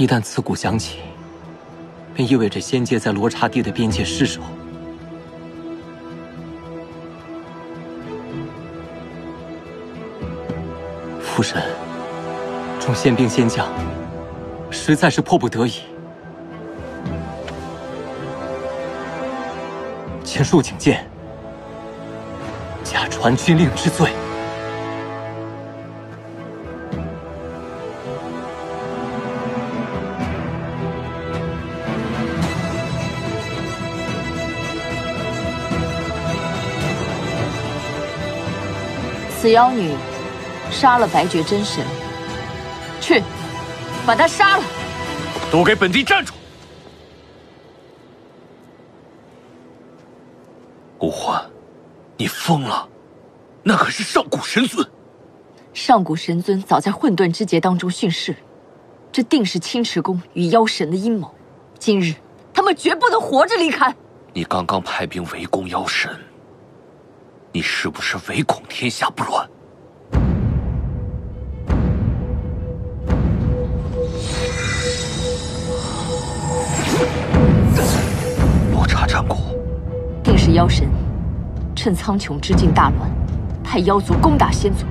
一旦此鼓响起，便意味着仙界在罗刹地的边界失守。父神，众仙兵仙将，实在是迫不得已。前述警戒，假传军令之罪。 死妖女杀了白绝真神，去，把她杀了！都给本帝站住！古欢，你疯了！那可是上古神尊。上古神尊早在混沌之劫当中殉世，这定是青池宫与妖神的阴谋。今日他们绝不能活着离开。你刚刚派兵围攻妖神。 你是不是唯恐天下不乱？罗刹战鼓，定是妖神趁苍穹之境大乱，派妖族攻打仙族。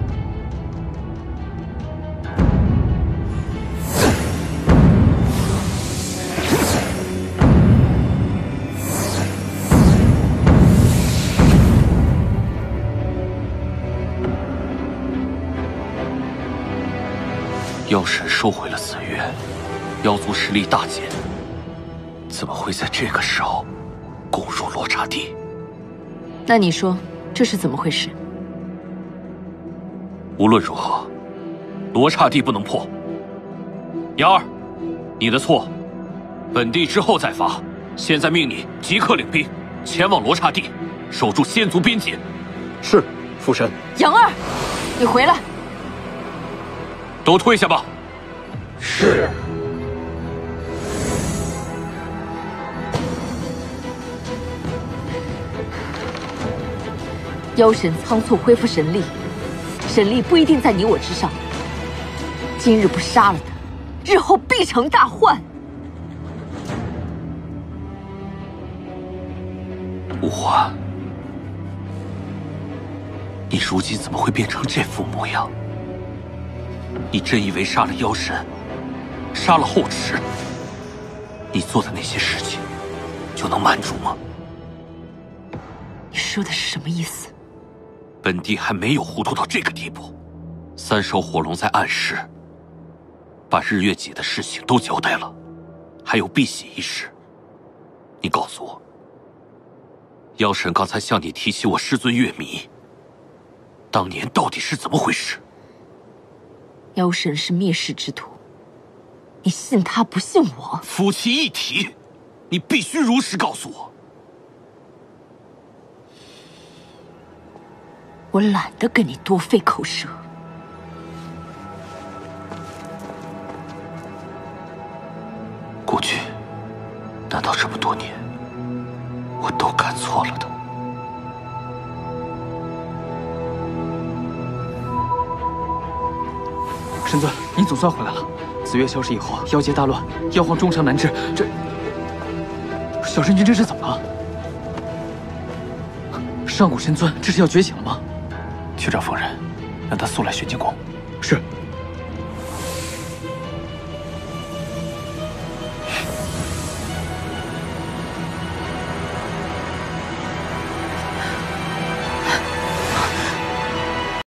妖神收回了紫月，妖族实力大减，怎么会在这个时候攻入罗刹地？那你说这是怎么回事？无论如何，罗刹地不能破。娘儿，你的错，本帝之后再罚。现在命你即刻领兵前往罗刹地，守住仙族边界。是，父神。娘儿，你回来。 都退下吧。是。妖神仓促恢复神力，神力不一定在你我之上。今日不杀了他，日后必成大患。无欢，你如今怎么会变成这副模样？ 你真以为杀了妖神，杀了后池，你做的那些事情就能瞒住吗？你说的是什么意思？本帝还没有糊涂到这个地步。三首火龙在暗示，把日月姐的事情都交代了，还有碧玺一事。你告诉我，妖神刚才向你提起我师尊月迷，当年到底是怎么回事？ 妖神是灭世之徒，你信他不信我？夫妻一体，你必须如实告诉我。我懒得跟你多费口舌。顾君，难道这么多年我都看错了他？ 神尊，你总算回来了。紫月消失以后，妖界大乱，妖皇终身难治。这小神君这是怎么了？上古神尊这是要觉醒了吗？去找风人，让他速来玄清宫。是。